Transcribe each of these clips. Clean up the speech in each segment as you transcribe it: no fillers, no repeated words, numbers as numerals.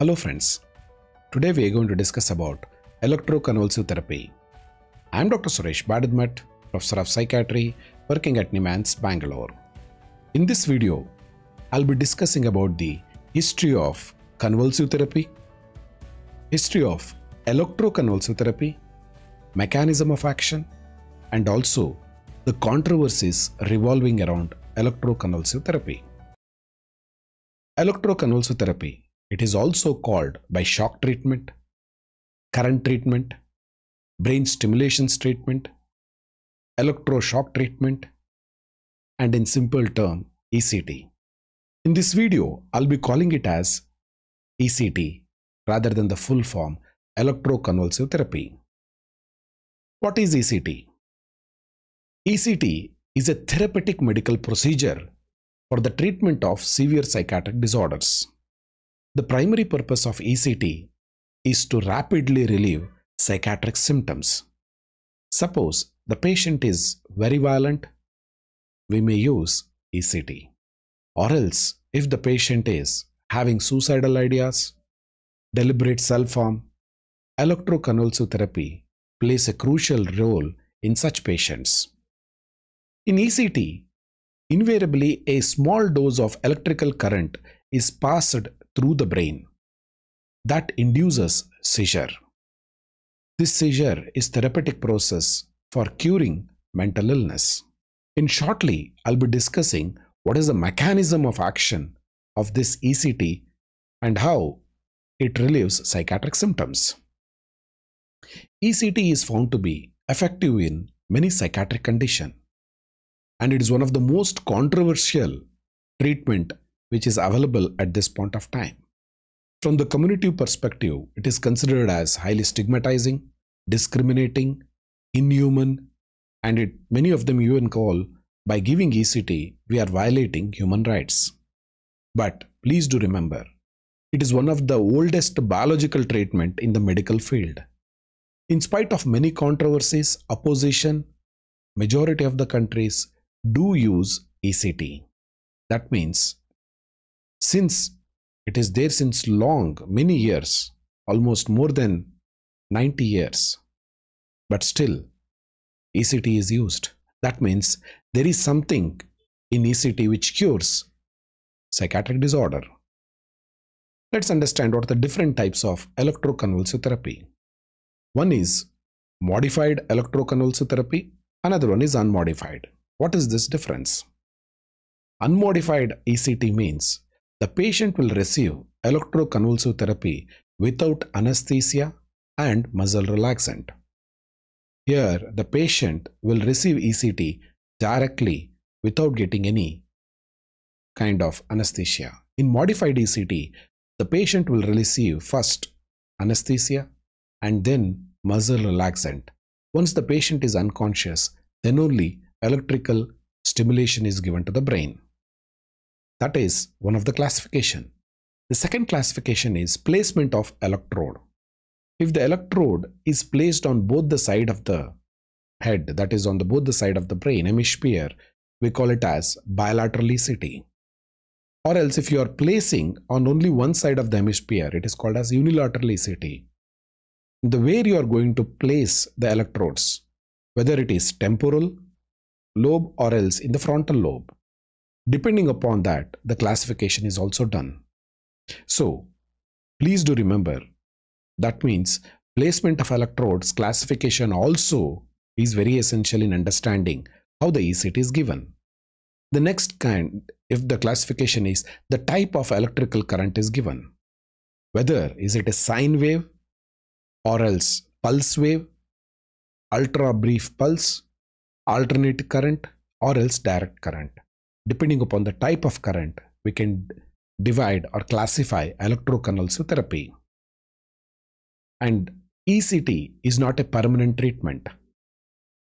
Hello friends, today we are going to discuss about electroconvulsive therapy. I am Dr. Suresh Bada Math, Professor of Psychiatry, working at NIMHANS, Bangalore. In this video, I'll be discussing about the history of convulsive therapy, history of electroconvulsive therapy, mechanism of action, and also the controversies revolving around electroconvulsive therapy. Electroconvulsive therapy. It is also called by shock treatment, current treatment, brain stimulation treatment, electroshock treatment, and in simple term ECT. In this video, I'll be calling it as ECT rather than the full form electroconvulsive therapy. What is ECT? ECT is a therapeutic medical procedure for the treatment of severe psychiatric disorders. The primary purpose of ECT is to rapidly relieve psychiatric symptoms. Suppose the patient is very violent, we may use ECT. Or else, if the patient is having suicidal ideas, deliberate self-harm, electroconvulsive therapy plays a crucial role in such patients. In ECT, invariably a small dose of electrical current is passed through the brain that induces seizure. This seizure is therapeutic process for curing mental illness. In shortly, I'll be discussing what is the mechanism of action of this ECT and how it relieves psychiatric symptoms. ECT is found to be effective in many psychiatric conditions, and it is one of the most controversial treatment which is available at this point of time. From the community perspective, it is considered as highly stigmatizing, discriminating, inhuman, and many of them even call, by giving ECT, we are violating human rights. But please do remember, it is one of the oldest biological treatment in the medical field. In spite of many controversies, opposition, majority of the countries do use ECT. That means, since it is there since long, many years, almost more than 90 years, but still ECT is used. That means there is something in ECT which cures psychiatric disorder. Let's understand what are the different types of electroconvulsive therapy. One is modified electroconvulsive therapy, another one is unmodified. What is this difference? Unmodified ECT means the patient will receive electroconvulsive therapy without anesthesia and muscle relaxant. Here, the patient will receive ECT directly without getting any kind of anesthesia. In modified ECT, the patient will receive first anesthesia and then muscle relaxant. Once the patient is unconscious, then only electrical stimulation is given to the brain. That is one of the classification. The second classification is placement of electrode. If the electrode is placed on both the side of the head, that is on both the side of the brain hemisphere, we call it as bilateral ECT. Or else if you are placing on only one side of the hemisphere, it is called as unilateral ECT. The way you are going to place the electrodes, whether it is temporal lobe or else in the frontal lobe, depending upon that, the classification is also done. So, please do remember, that means placement of electrodes classification also is very essential in understanding how the ECT is given. The next kind, if the classification is the type of electrical current is given. Whether is it a sine wave or else pulse wave, ultra brief pulse, alternate current or else direct current. Depending upon the type of current, we can divide or classify electroconvulsive therapy. And ECT is not a permanent treatment.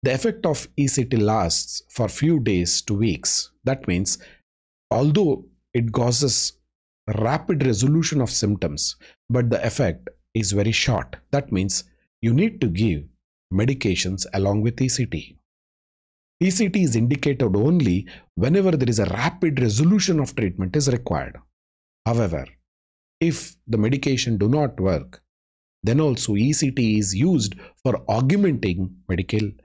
The effect of ECT lasts for few days to weeks. That means, although it causes rapid resolution of symptoms, but the effect is very short. That means you need to give medications along with ECT. ECT is indicated only whenever there is a rapid resolution of treatment is required. However, If the medication do not work, then also ECT is used for augmenting the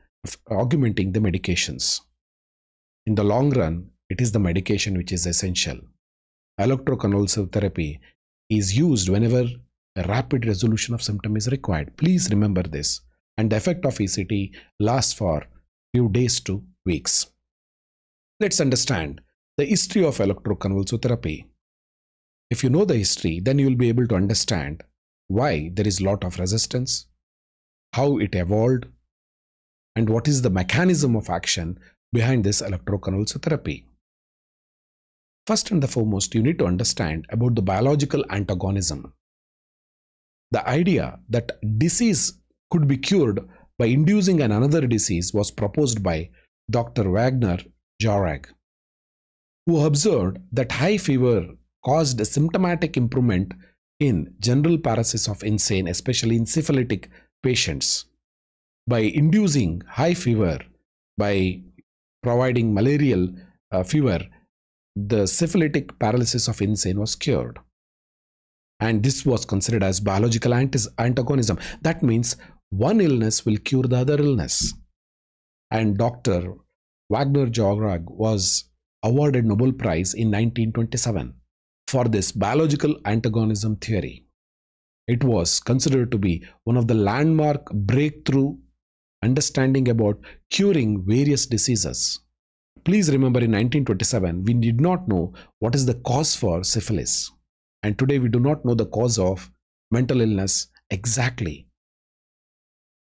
medications. In the long run, it is the medication which is essential. Electroconvulsive therapy is used whenever a rapid resolution of symptom is required. Please remember this. And the effect of ECT lasts for few days to weeks. Let's understand the history of electroconvulsive therapy. If you know the history, then you will be able to understand why there is a lot of resistance, how it evolved, and what is the mechanism of action behind this electroconvulsive therapy. First and the foremost, you need to understand about the biological antagonism. The idea that disease could be cured by inducing another disease was proposed by Dr. Wagner-Jauregg, who observed that high fever caused a symptomatic improvement in general paralysis of insane, especially in syphilitic patients, by inducing high fever, by providing malarial fever, the syphilitic paralysis of insane was cured. And this was considered as biological antagonism. That means one illness will cure the other illness. And Dr. Wagner-Jauregg was awarded Nobel Prize in 1927 for this biological antagonism theory. It was considered to be one of the landmark breakthrough understanding about curing various diseases. Please remember, in 1927, we did not know what is the cause for syphilis. And today we do not know the cause of mental illness exactly.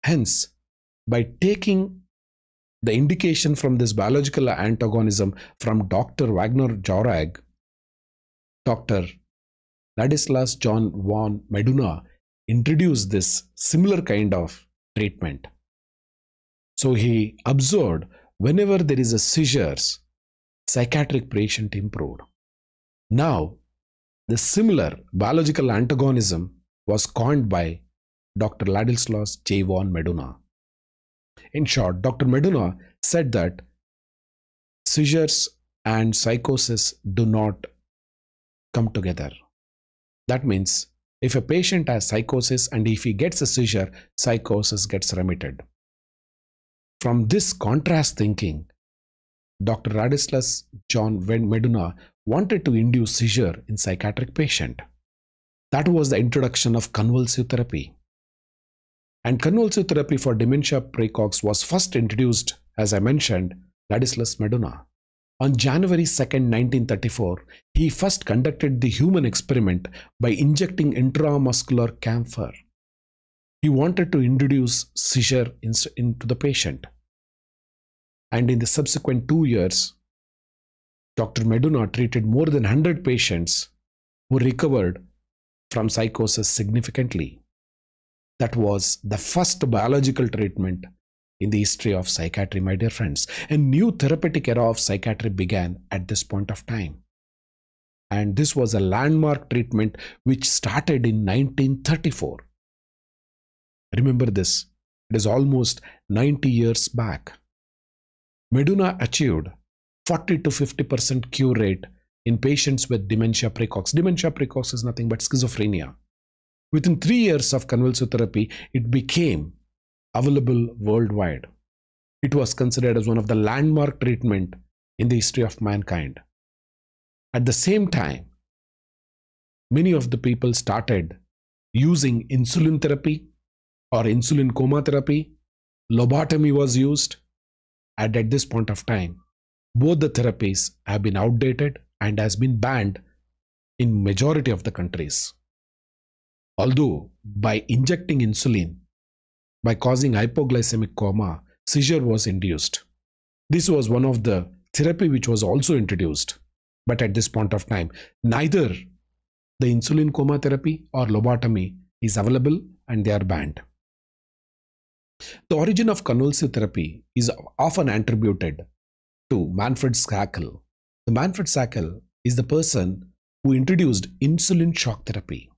Hence, by taking the indication from this biological antagonism from Dr. Wagner-Jauregg, Dr. Ladislas John von Meduna introduced this similar kind of treatment. So he observed whenever there is a seizures, psychiatric patient improved. Now, the similar biological antagonism was coined by Dr. Ladislas J. von Meduna. In short, Dr. Meduna said that seizures and psychosis do not come together. That means if a patient has psychosis and if he gets a seizure, psychosis gets remitted. From this contrast thinking, Dr. Ladislas John von Meduna wanted to induce seizure in psychiatric patient. That was the introduction of convulsive therapy. And convulsive therapy for dementia praecox was first introduced, as I mentioned, Ladislas Meduna. On January 2, 1934, he first conducted the human experiment by injecting intramuscular camphor. He wanted to introduce seizure into the patient. And in the subsequent 2 years, Dr. Meduna treated more than 100 patients who recovered from psychosis significantly. That was the first biological treatment in the history of psychiatry, my dear friends. A new therapeutic era of psychiatry began at this point of time. And this was a landmark treatment which started in 1934. Remember this, it is almost 90 years back. Meduna achieved 40 to 50% cure rate in patients with dementia praecox. Dementia praecox is nothing but schizophrenia. Within 3 years of convulsive therapy, it became available worldwide. It was considered as one of the landmark treatment in the history of mankind. At the same time, many of the people started using insulin therapy or insulin coma therapy. Lobotomy was used. And at this point of time, both the therapies have been outdated and has been banned in majority of the countries. Although by injecting insulin, by causing hypoglycemic coma, seizure was induced. This was one of the therapy which was also introduced. But at this point of time, neither the insulin coma therapy or lobotomy is available and they are banned. The origin of convulsive therapy is often attributed to Manfred Sakel. The Manfred Sakel is the person who introduced insulin shock therapy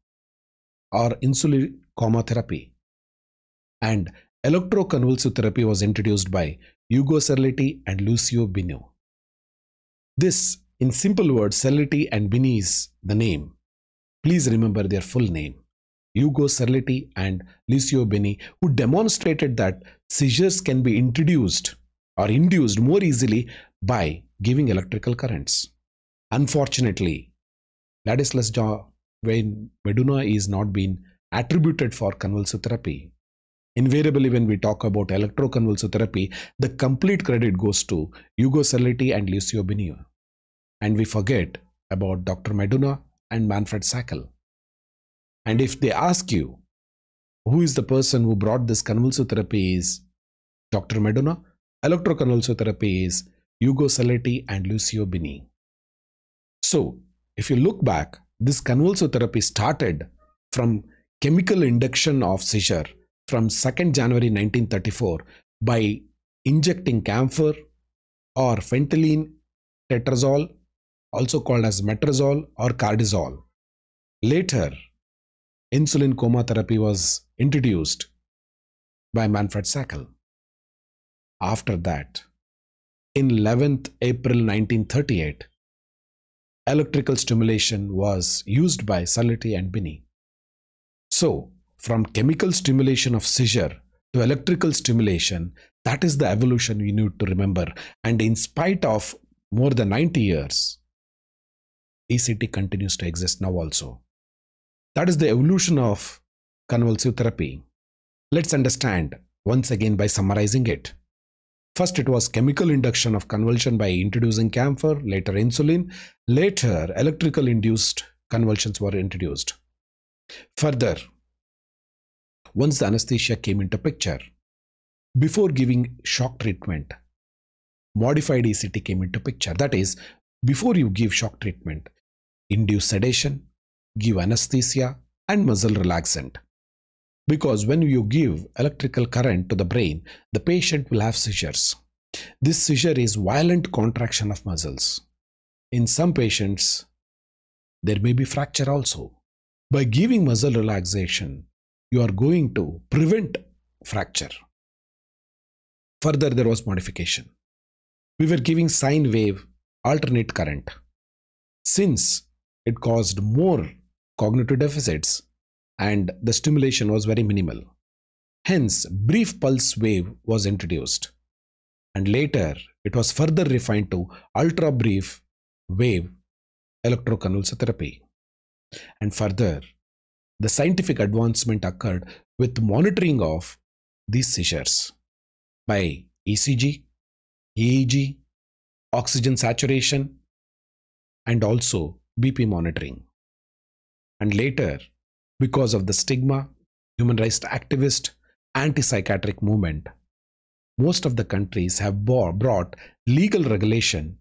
or insulin coma therapy. And electroconvulsive therapy was introduced by Ugo Cerletti and Lucio Bini. This, in simple words, Cerletti and Bini is the name. Please remember their full name, Ugo Cerletti and Lucio Bini, who demonstrated that seizures can be introduced or induced more easily by giving electrical currents. Unfortunately, Ladislas John von Meduna is not being attributed for convulsive therapy. Invariably, when we talk about electroconvulsive therapy, the complete credit goes to Ugo Cerletti and Lucio Bini, and we forget about Dr. Meduna and Manfred Sakel. And if they ask you who is the person who brought this convulsive therapy, is Dr. Meduna. Electroconvulsive therapy is Ugo Cerletti and Lucio Bini. So, if you look back, this convulsive therapy started from chemical induction of seizure from 2nd January 1934 by injecting camphor or pentylene tetrazole, also called as metrazole or cardiazol. Later, insulin coma therapy was introduced by Manfred Sakel. After that, in 11th April 1938, electrical stimulation was used by Cerletti and Bini. So, from chemical stimulation of seizure to electrical stimulation, that is the evolution we need to remember. And in spite of more than 90 years, ECT continues to exist now also. That is the evolution of convulsive therapy. Let's understand once again by summarizing it. First, it was chemical induction of convulsion by introducing camphor, later insulin, later electrical induced convulsions were introduced. Further, once the anesthesia came into picture, before giving shock treatment, modified ECT came into picture. That is, before you give shock treatment, induce sedation, give anesthesia and muscle relaxant. Because when you give electrical current to the brain, the patient will have seizures. This seizure is violent contraction of muscles. In some patients, there may be fracture also. By giving muscle relaxation, you are going to prevent fracture. Further, there was modification. We were giving sine wave alternate current. Since it caused more cognitive deficits and the stimulation was very minimal, hence, brief pulse wave was introduced. And later, it was further refined to ultra brief wave electroconvulsive therapy. And further, the scientific advancement occurred with monitoring of these seizures by ECG, EEG, oxygen saturation, and also BP monitoring. And later, because of the stigma, human rights activist, anti-psychiatric movement, most of the countries have brought legal regulation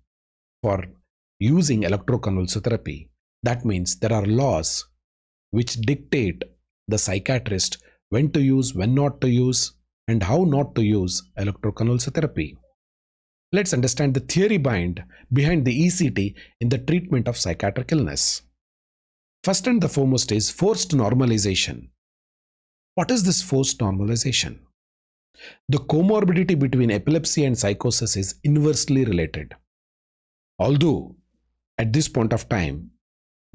for using electroconvulsive therapy. That means there are laws which dictate the psychiatrist when to use, when not to use, and how not to use electroconvulsive therapy. Let's understand the theory behind the ECT in the treatment of psychiatric illness. First and the foremost is forced normalization. What is this forced normalization? The comorbidity between epilepsy and psychosis is inversely related. Although at this point of time,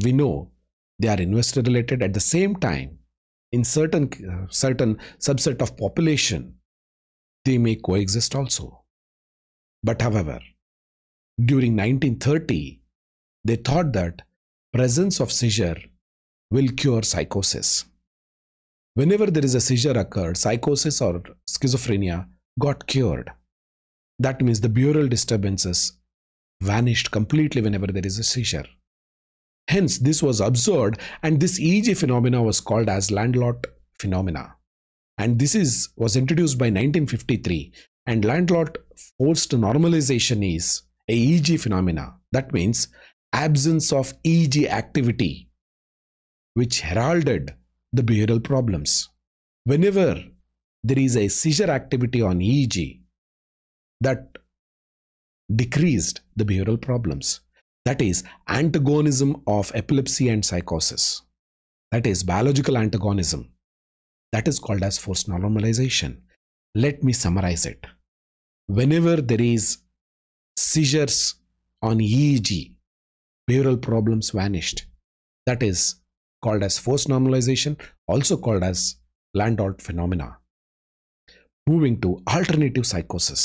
we know they are inversely related, at the same time, in certain subset of population, they may coexist also. But however, during 1930, they thought that presence of seizure will cure psychosis. Whenever there is a seizure occurred, psychosis or schizophrenia got cured. That means the behavioral disturbances vanished completely whenever there is a seizure. Hence, this was observed, and this EEG phenomena was called as Landolt phenomena. And this was introduced by 1953. And Landolt forced normalization is a EEG phenomena. That means absence of EEG activity, which heralded the behavioral problems. Whenever there is a seizure activity on EEG, that decreased the behavioral problems. That is antagonism of epilepsy and psychosis. That is biological antagonism. That is called as forced normalization. Let me summarize it. Whenever there is seizures on EEG, behavioral problems vanished. That is called as force normalization, also called as Landolt phenomena. Moving to alternative psychosis.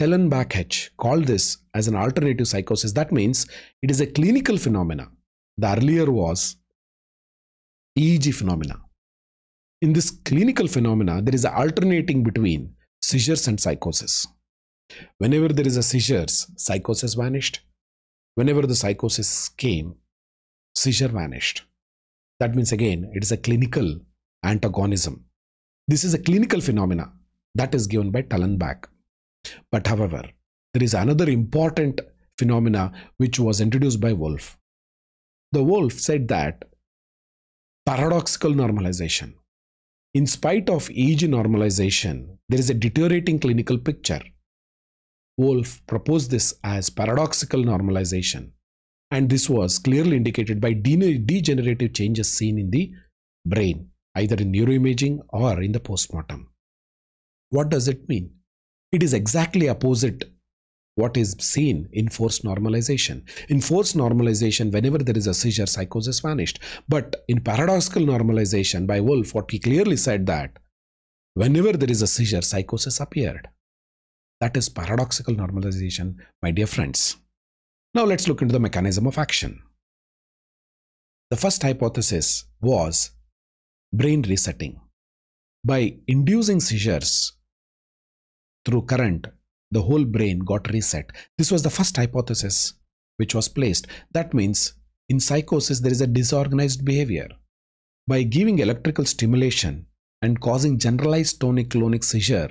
Tellenbach H called this as an alternative psychosis. That means it is a clinical phenomena. The earlier was EEG phenomena. In this clinical phenomena, there is an alternating between seizures and psychosis. Whenever there is a seizures, psychosis vanished. Whenever the psychosis came, seizure vanished. That means again, it is a clinical antagonism. This is a clinical phenomena that is given by Tellenbach. But however, there is another important phenomena which was introduced by Wolf. The Wolf said that paradoxical normalization. In spite of EEG normalization, there is a deteriorating clinical picture. Wolf proposed this as paradoxical normalization, and this was clearly indicated by degenerative changes seen in the brain, either in neuroimaging or in the postmortem. What does it mean? It is exactly opposite what is seen in forced normalization. In forced normalization, whenever there is a seizure, psychosis vanished. But in paradoxical normalization by Wolf, what he clearly said that whenever there is a seizure, psychosis appeared. That is paradoxical normalization, my dear friends. Now let's look into the mechanism of action. The first hypothesis was brain resetting. By inducing seizures through current, the whole brain got reset. This was the first hypothesis which was placed. That means in psychosis, there is a disorganized behavior. By giving electrical stimulation and causing generalized tonic-clonic seizure,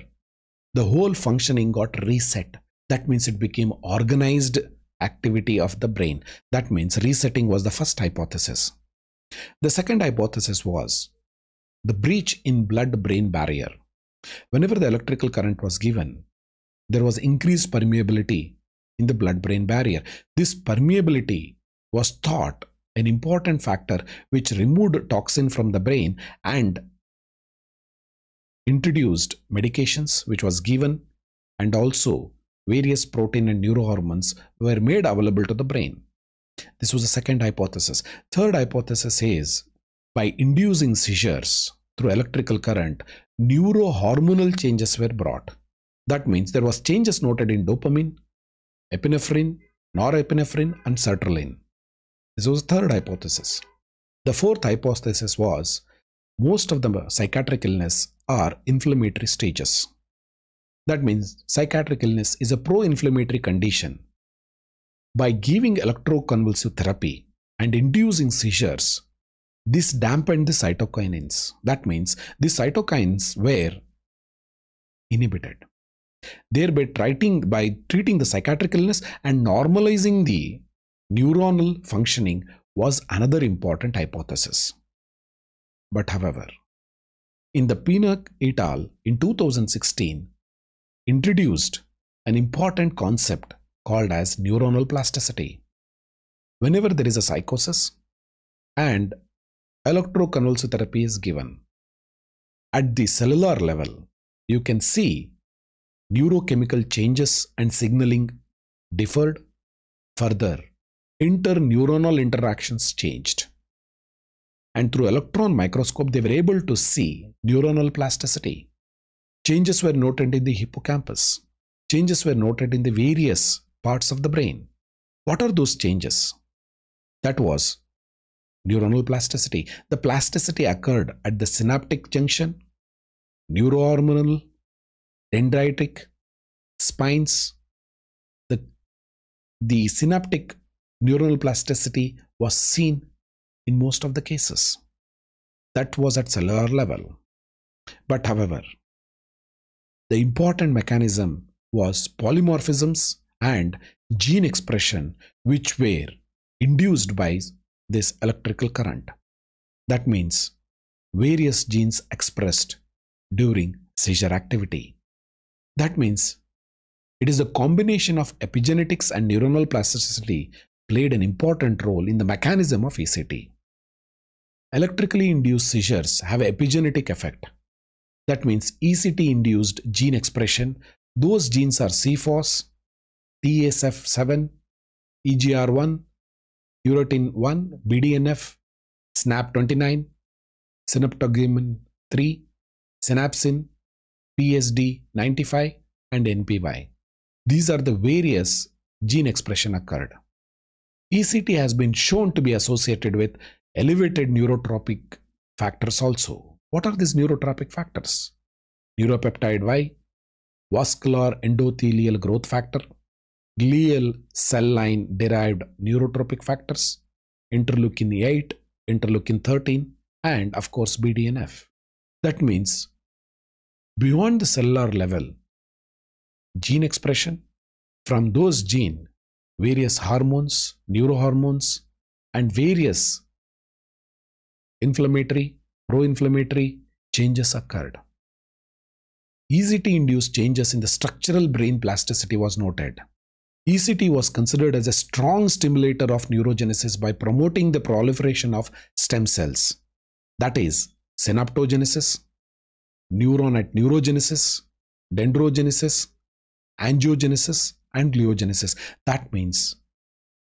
the whole functioning got reset. That means it became organized activity of the brain. That means resetting was the first hypothesis. The second hypothesis was the breach in blood-brain barrier. Whenever the electrical current was given, there was increased permeability in the blood-brain barrier. This permeability was thought an important factor which removed toxin from the brain and introduced medications which was given, and also various protein and neurohormones were made available to the brain. This was the second hypothesis. Third hypothesis is by inducing seizures through electrical current, neurohormonal changes were brought. That means there was changes noted in dopamine, epinephrine, norepinephrine and sertraline. This was the third hypothesis. The fourth hypothesis was most of the psychiatric illness are inflammatory stages. That means psychiatric illness is a pro-inflammatory condition. By giving electroconvulsive therapy and inducing seizures, this dampened the cytokinins. That means the cytokines were inhibited, thereby treating the psychiatric illness and normalizing the neuronal functioning was another important hypothesis. But however, in the Pinnock et al. In 2016 introduced an important concept called as neuronal plasticity. Whenever there is a psychosis and electroconvulsive therapy is given, at the cellular level, you can see neurochemical changes and signaling differed. Further, interneuronal interactions changed. And through electron microscope, they were able to see neuronal plasticity. Changes were noted in the hippocampus. Changes were noted in the various parts of the brain. What are those changes? That was neuronal plasticity. The plasticity occurred at the synaptic junction, neurohormonal, dendritic, spines. The synaptic neuronal plasticity was seen in most of the cases. That was at cellular level. But however, the important mechanism was polymorphisms and gene expression which were induced by this electrical current. That means various genes expressed during seizure activity. That means it is the combination of epigenetics and neuronal plasticity played an important role in the mechanism of ECT. Electrically induced seizures have an epigenetic effect. That means ECT induced gene expression. Those genes are CFOS, TSF7, EGR1, Urotin1, BDNF, SNAP29, Synaptogamin3, Synapsin, PSD95 and NPY. These are the various gene expression occurred. ECT has been shown to be associated with elevated neurotropic factors also. What are these neurotropic factors? Neuropeptide Y, vascular endothelial growth factor, glial cell line derived neurotropic factors, interleukin 8, interleukin 13 and of course BDNF. That means beyond the cellular level, gene expression from those genes, various hormones, neurohormones and various inflammatory, pro-inflammatory changes occurred. ECT-induced changes in the structural brain plasticity was noted. ECT was considered as a strong stimulator of neurogenesis by promoting the proliferation of stem cells, that is, synaptogenesis, neuron at neurogenesis, dendrogenesis, angiogenesis and gliogenesis. That means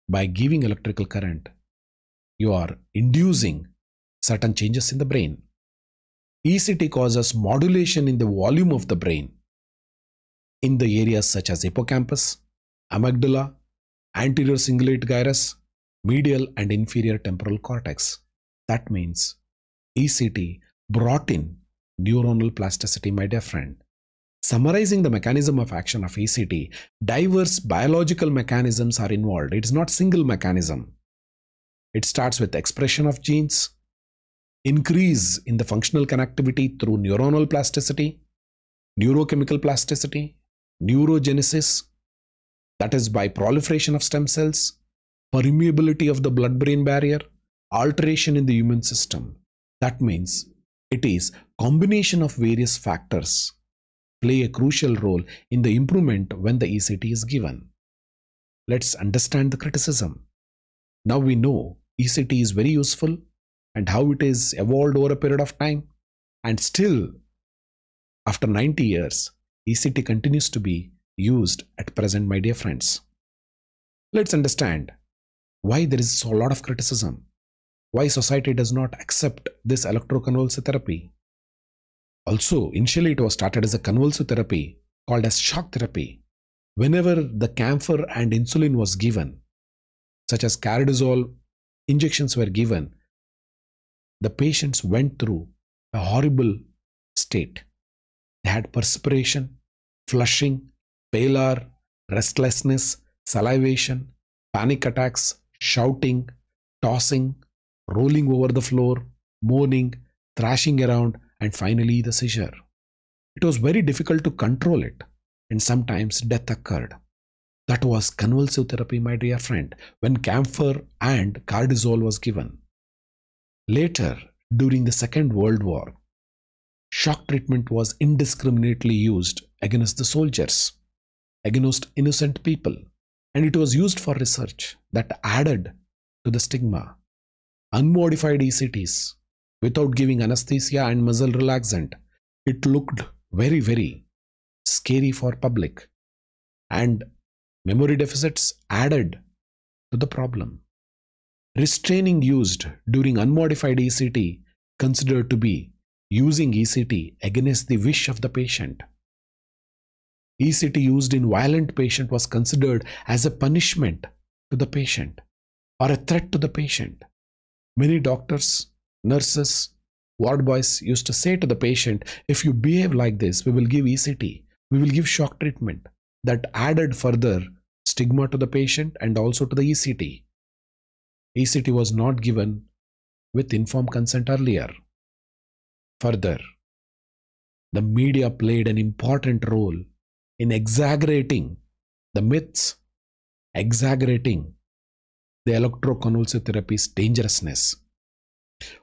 by giving electrical current, you are inducing certain changes in the brain. ECT causes modulation in the volume of the brain in the areas such as hippocampus, amygdala, anterior cingulate gyrus, medial and inferior temporal cortex. That means ECT brought in neuronal plasticity, my dear friend. Summarizing the mechanism of action of ECT, diverse biological mechanisms are involved. It's not single mechanism. It starts with expression of genes, increase in the functional connectivity through neuronal plasticity, neurochemical plasticity, neurogenesis, that is by proliferation of stem cells, permeability of the blood-brain barrier, alteration in the human system. That means it is combination of various factors play a crucial role in the improvement when the ECT is given. Let's understand the criticism. Now we know ECT is very useful and how it is evolved over a period of time, and still after 90 years ECT continues to be used at present, my dear friends. Let's understand why there is so lot of criticism, why society does not accept this electroconvulsive therapy. Also, initially it was started as a convulsive therapy called as shock therapy. Whenever the camphor and insulin was given, such as cardiazol injections were given, the patients went through a horrible state. They had perspiration, flushing, pallor, restlessness, salivation, panic attacks, shouting, tossing, rolling over the floor, moaning, thrashing around, and finally the seizure. It was very difficult to control it and sometimes death occurred. That was convulsive therapy, my dear friend, when camphor and cardiazol was given. Later, during the Second World War, shock treatment was indiscriminately used against the soldiers, against innocent people, and it was used for research that added to the stigma. Unmodified ECTs without giving anesthesia and muscle relaxant, it looked very, very scary for public, and memory deficits added to the problem. Restraining used during unmodified ECT considered to be using ECT against the wish of the patient. ECT used in violent patient was considered as a punishment to the patient or a threat to the patient. Many doctors, nurses, ward boys used to say to the patient, if you behave like this, we will give ECT, we will give shock treatment. That added further stigma to the patient and also to the ECT. ECT was not given with informed consent earlier. Further, the media played an important role in exaggerating the myths, exaggerating the electroconvulsive therapy's dangerousness.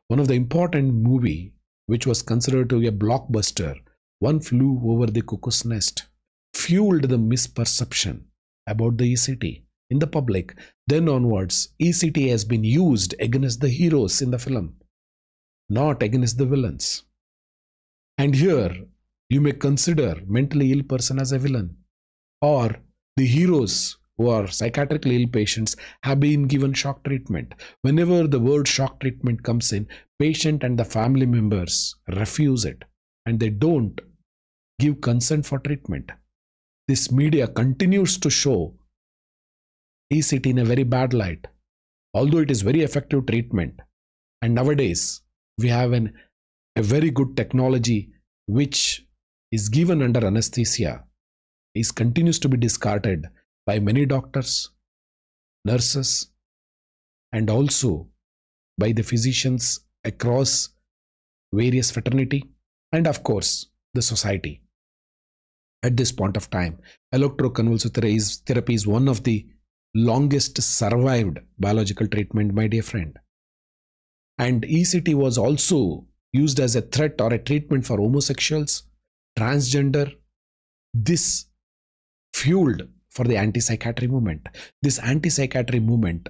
One of the important movie which was considered to be a blockbuster, One Flew Over the Cuckoo's Nest, fueled the misperception about the ECT in the public. Then onwards, ECT has been used against the heroes in the film, not against the villains. And here, you may consider mentally ill person as a villain, or the heroes who are psychiatrically ill patients have been given shock treatment. Whenever the word shock treatment comes in, patient and the family members refuse it and they don't give consent for treatment. This media continues to show ECT in a very bad light, although it is very effective treatment. And nowadays, we have a very good technology which is given under anesthesia, is continues to be discarded by many doctors, nurses, and also by the physicians across various fraternity and of course the society. At this point of time, electroconvulsive therapy is one of the longest survived biological treatment, my dear friend. And ECT was also used as a threat or a treatment for homosexuals, transgender. This fueled for the anti-psychiatry movement. This anti-psychiatry movement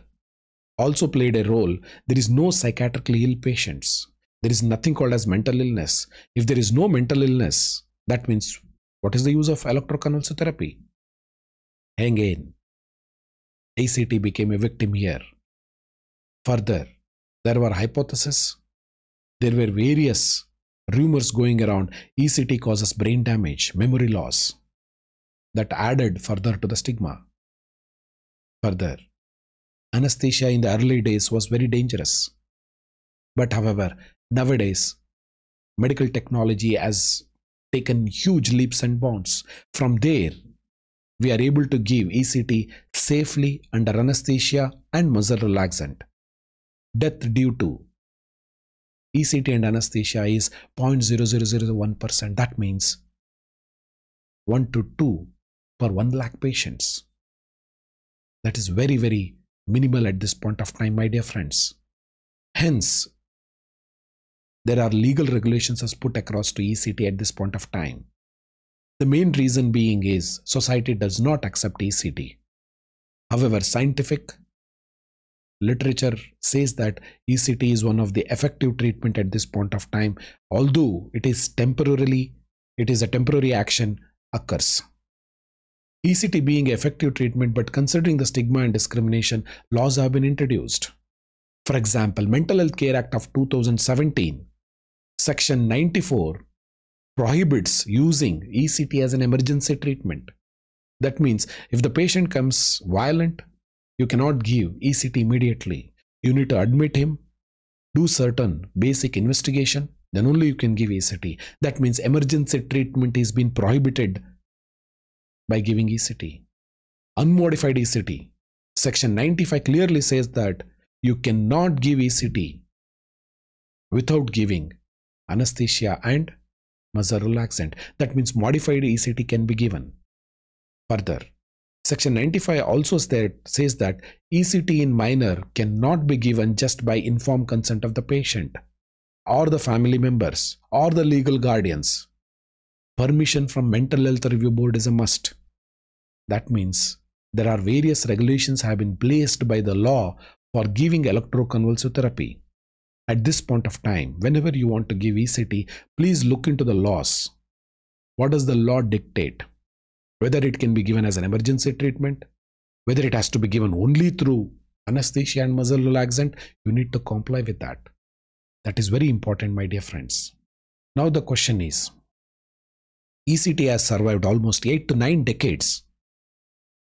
also played a role. There is no psychiatrically ill patients. There is nothing called as mental illness. If there is no mental illness, that means what is the use of electroconvulsive therapy? Hang in. ACT became a victim here. Further, there were hypotheses. There were various rumors going around. ECT causes brain damage, memory loss. That added further to the stigma. Further, anesthesia in the early days was very dangerous. But however, nowadays, medical technology has taken huge leaps and bounds. From there, we are able to give ECT safely under anesthesia and muscle relaxant. Death due to ECT and anesthesia is 0.00001%. That means 1 to 2 per 1 lakh patients. That is very, very minimal at this point of time, my dear friends. Hence, there are legal regulations as put across to ECT at this point of time. The main reason being is society does not accept ECT. However, scientific literature says that ECT is one of the effective treatment at this point of time, although it is a temporary action occurs. ECT being effective treatment, but considering the stigma and discrimination, laws have been introduced. For example, Mental Health Care Act of 2017, Section 94 prohibits using ECT as an emergency treatment. That means if the patient comes violent, you cannot give ECT immediately. You need to admit him, do certain basic investigation, then only you can give ECT. That means emergency treatment is being prohibited by giving ECT. Unmodified ECT. Section 95 clearly says that you cannot give ECT without giving anesthesia and muscle relaxant. That means modified ECT can be given. Further, Section 95 also says that ECT in minor cannot be given just by informed consent of the patient or the family members or the legal guardians. Permission from Mental Health Review Board is a must. That means there are various regulations have been placed by the law for giving electroconvulsive therapy. At this point of time, whenever you want to give ECT, please look into the laws. What does the law dictate? Whether it can be given as an emergency treatment, whether it has to be given only through anesthesia and muscle relaxant, you need to comply with that. That is very important, my dear friends. Now the question is, ECT has survived almost 8 to 9 decades.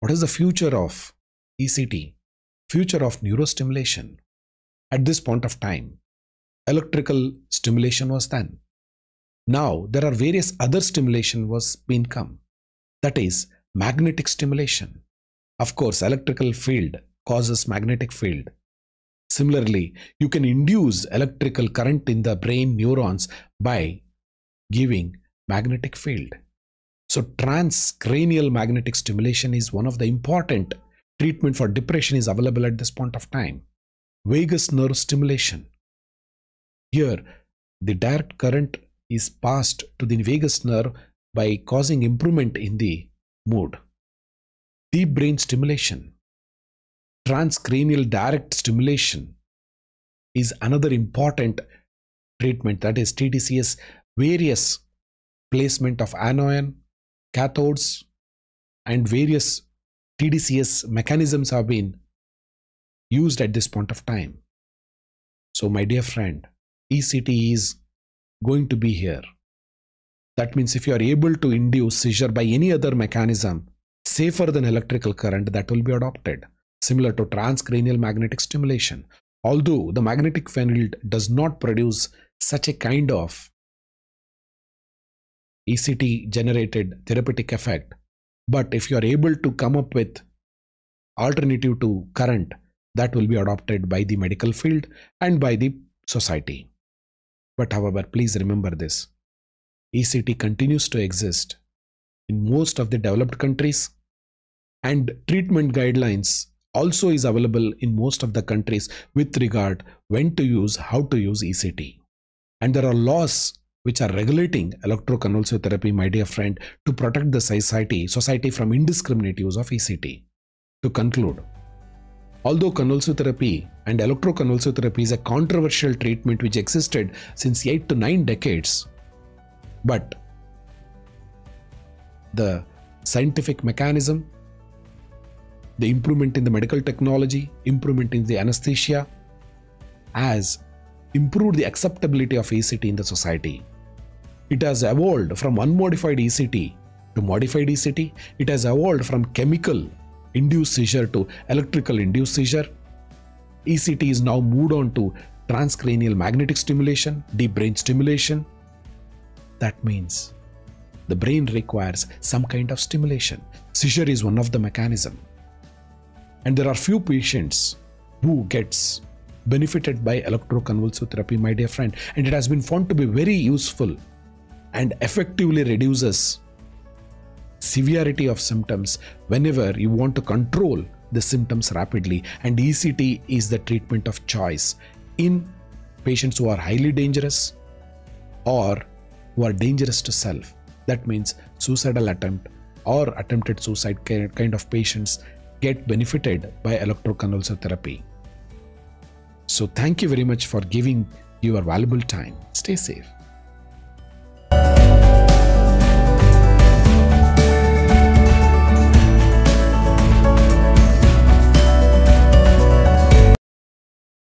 What is the future of ECT? Future of neurostimulation. At this point of time, electrical stimulation was done. Now there are various other stimulation was being come. That is magnetic stimulation. Of course, electrical field causes magnetic field. Similarly, you can induce electrical current in the brain neurons by giving magnetic field. So transcranial magnetic stimulation is one of the important treatment for depression is available at this point of time. Vagus nerve stimulation. Here, the direct current is passed to the vagus nerve by causing improvement in the mood. Deep brain stimulation. Transcranial direct stimulation is another important treatment, that is TDCS, various placement of anion, cathodes and various TDCS mechanisms have been used at this point of time. So my dear friend, ECT is going to be here. That means if you are able to induce seizure by any other mechanism safer than electrical current, that will be adopted, similar to transcranial magnetic stimulation. Although the magnetic field does not produce such a kind of ECT generated therapeutic effect, but if you are able to come up with alternative to current, that will be adopted by the medical field and by the society. But however, please remember this, ECT continues to exist in most of the developed countries, and treatment guidelines also is available in most of the countries with regard when to use, how to use ECT. And there are laws which are regulating electroconvulsive therapy, my dear friend, to protect the society from indiscriminate use of ECT. To conclude, although convulsive therapy and electroconvulsive therapy is a controversial treatment which existed since 8 to 9 decades, but the scientific mechanism, the improvement in the medical technology, improvement in the anesthesia has improved the acceptability of ECT in the society. It has evolved from unmodified ECT to modified ECT. It has evolved from chemical induced seizure to electrical induced seizure. ECT is now moved on to transcranial magnetic stimulation, deep brain stimulation. That means the brain requires some kind of stimulation. Seizure is one of the mechanisms. And there are few patients who gets benefited by electroconvulsive therapy, my dear friend, and it has been found to be very useful and effectively reduces severity of symptoms whenever you want to control the symptoms rapidly. And ECT is the treatment of choice in patients who are highly dangerous or who are dangerous to self. That means suicidal attempt or attempted suicide kind of patients get benefited by electroconvulsive therapy. So thank you very much for giving your valuable time. Stay safe.